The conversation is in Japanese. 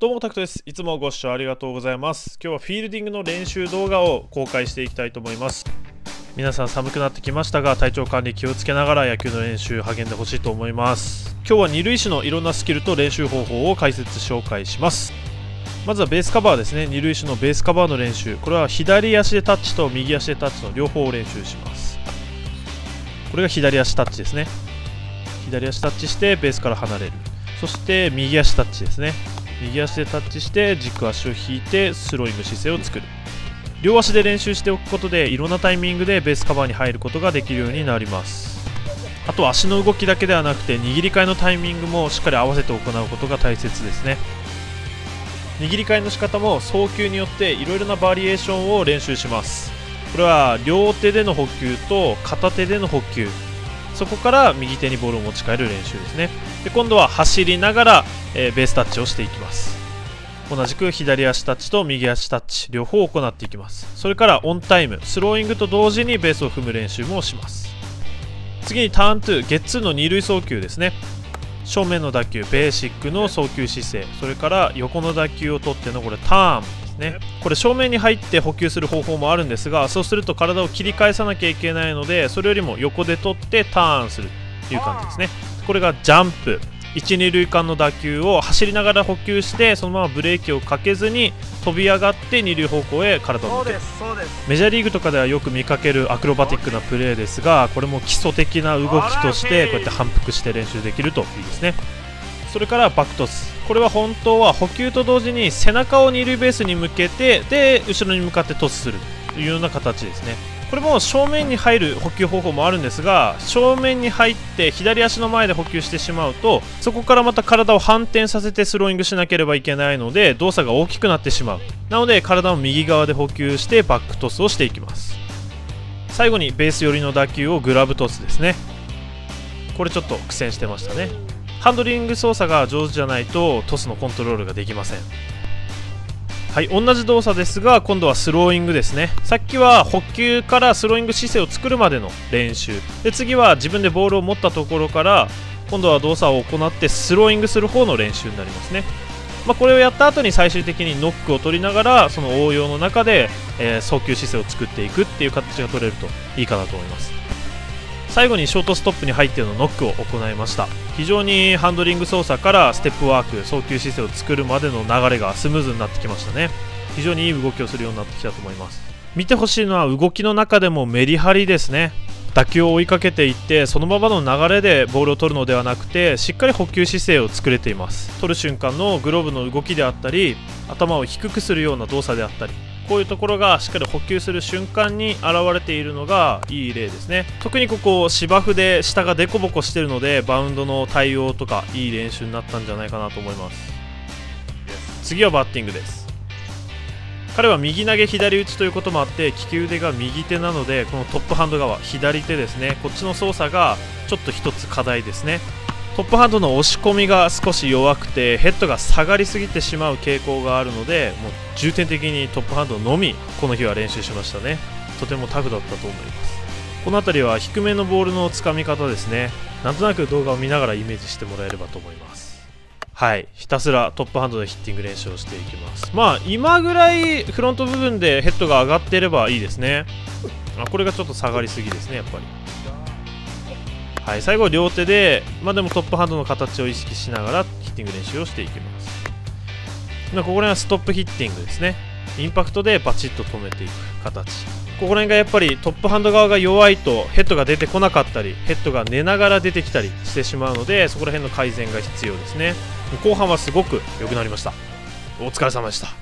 どうもタクトです。いつもご視聴ありがとうございます。今日はフィールディングの練習動画を公開していきたいと思います。皆さん寒くなってきましたが、体調管理気をつけながら野球の練習励んでほしいと思います。今日は二塁手のいろんなスキルと練習方法を解説紹介します。まずはベースカバーですね。二塁手のベースカバーの練習、これは左足でタッチと右足でタッチの両方を練習します。これが左足タッチですね。左足タッチしてベースから離れる。そして右足タッチですね。右足でタッチして軸足を引いてスローイング姿勢を作る。両足で練習しておくことで、いろんなタイミングでベースカバーに入ることができるようになります。あと足の動きだけではなくて、握り替えのタイミングもしっかり合わせて行うことが大切ですね。握り替えの仕方も送球によっていろいろなバリエーションを練習します。これは両手での捕球と片手での捕球、そこから右手にボールを持ち帰る練習ですね。で今度は走りながら、ベースタッチをしていきます。同じく左足タッチと右足タッチ両方行っていきます。それからオンタイムスローイングと同時にベースを踏む練習もします。次にターン2ゲッツーの二塁送球ですね。正面の打球ベーシックの送球姿勢、それから横の打球を取ってのこれターンですね。これ正面に入って捕球する方法もあるんですが、そうすると体を切り返さなきゃいけないので、それよりも横で取ってターンするという感じですね。これがジャンプ1、2塁間の打球を走りながら捕球して、そのままブレーキをかけずに飛び上がって2塁方向へ体を向ける。メジャーリーグとかではよく見かけるアクロバティックなプレーですが、これも基礎的な動きとしてこうやって反復して練習できるといいですね。それからバックトス、これは本当は捕球と同時に背中を2塁ベースに向けて、で後ろに向かってトスするというような形ですね。これも正面に入る捕球方法もあるんですが、正面に入って左足の前で捕球してしまうと、そこからまた体を反転させてスローイングしなければいけないので動作が大きくなってしまう。なので体を右側で捕球してバックトスをしていきます。最後にベース寄りの打球をグラブトスですね。これちょっと苦戦してましたね。ハンドリング操作が上手じゃないとトスのコントロールができません。はい、同じ動作ですが今度はスローイングですね。さっきは捕球からスローイング姿勢を作るまでの練習で、次は自分でボールを持ったところから今度は動作を行ってスローイングする方の練習になりますね。これをやった後に最終的にノックを取りながら、その応用の中で、送球姿勢を作っていくっていう形が取れるといいかなと思います。最後にショートストップに入ってのノックを行いました。非常にハンドリング操作からステップワーク、送球姿勢を作るまでの流れがスムーズになってきましたね。非常にいい動きをするようになってきたと思います。見てほしいのは動きの中でもメリハリですね。打球を追いかけていってそのままの流れでボールを取るのではなくて、しっかり捕球姿勢を作れています。取る瞬間のグローブの動きであったり、頭を低くするような動作であったり、こういうところがしっかり捕球する瞬間に現れているのがいい例ですね。特にここ芝生で下がデコボコしてるので、バウンドの対応とかいい練習になったんじゃないかなと思います。次はバッティングです。彼は右投げ左打ちということもあって、利き腕が右手なので、このトップハンド側左手ですね、こっちの操作がちょっと一つ課題ですね。トップハンドの押し込みが少し弱くて、ヘッドが下がりすぎてしまう傾向があるので、もう重点的にトップハンドのみこの日は練習しましたね。とてもタフだったと思います。この辺りは低めのボールのつかみ方ですね。なんとなく動画を見ながらイメージしてもらえればと思います。はい、ひたすらトップハンドのヒッティング練習をしていきます。今ぐらいフロント部分でヘッドが上がっていればいいですね。これがちょっと下がりすぎですね、やっぱり。はい、最後両手で、でもトップハンドの形を意識しながらヒッティング練習をしていきます。ここら辺はストップヒッティングですね。インパクトでバチッと止めていく形。ここら辺がやっぱりトップハンド側が弱いと、ヘッドが出てこなかったり、ヘッドが寝ながら出てきたりしてしまうので、そこら辺の改善が必要ですね。後半はすごく良くなりました。お疲れ様でした。